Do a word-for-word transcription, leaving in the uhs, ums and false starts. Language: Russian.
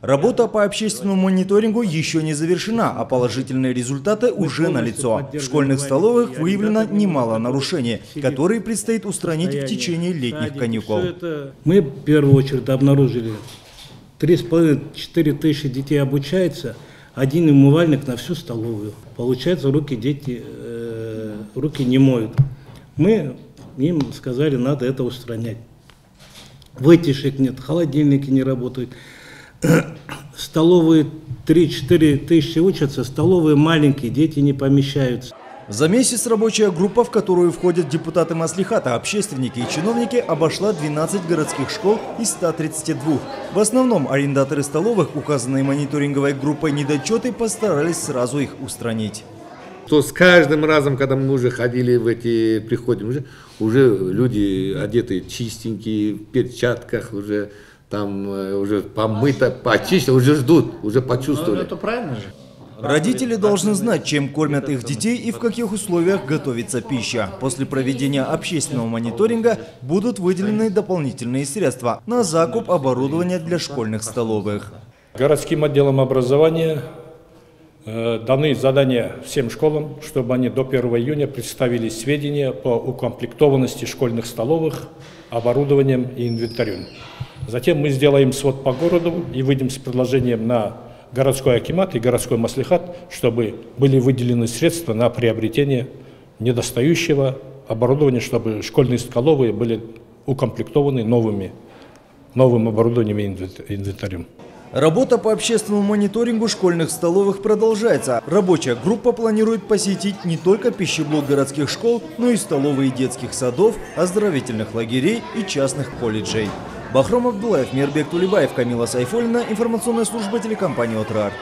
Работа по общественному мониторингу еще не завершена, а положительные результаты уже налицо. В школьных столовых выявлено немало нарушений, которые предстоит устранить в течение летних каникул. Мы в первую очередь обнаружили, три с половиной — четыре тысячи детей обучается, один умывальник на всю столовую. Получается, руки дети э, руки не моют. Мы им сказали, надо это устранять. Вытяжек нет, холодильники не работают. Столовые три-четыре тысячи учатся, столовые маленькие, дети не помещаются. За месяц рабочая группа, в которую входят депутаты Маслихата, общественники и чиновники, обошла двенадцать городских школ из ста тридцати двух. В основном арендаторы столовых, указанные мониторинговой группой недочеты, постарались сразу их устранить. То с каждым разом, когда мы уже ходили в эти, приходим уже, уже люди одеты чистенькие, в перчатках уже, там уже помыто, почищено, уже ждут, уже почувствовали. Но это правильно же. Родители должны знать, чем кормят их детей и в каких условиях готовится пища. После проведения общественного мониторинга будут выделены дополнительные средства на закуп оборудования для школьных столовых. Городским отделом образования даны задания всем школам, чтобы они до первого июня представили сведения по укомплектованности школьных столовых оборудованием и инвентарем. Затем мы сделаем свод по городу и выйдем с предложением на городской акимат и городской маслихат, чтобы были выделены средства на приобретение недостающего оборудования, чтобы школьные столовые были укомплектованы новыми, новым оборудованием и инвентарем. Работа по общественному мониторингу школьных столовых продолжается. Рабочая группа планирует посетить не только пищеблок городских школ, но и столовые детских садов, оздоровительных лагерей и частных колледжей. Бахромов Булаев, Мирбек Тулебаев, Камила Сайфолина, информационная служба телекомпании «Отырар».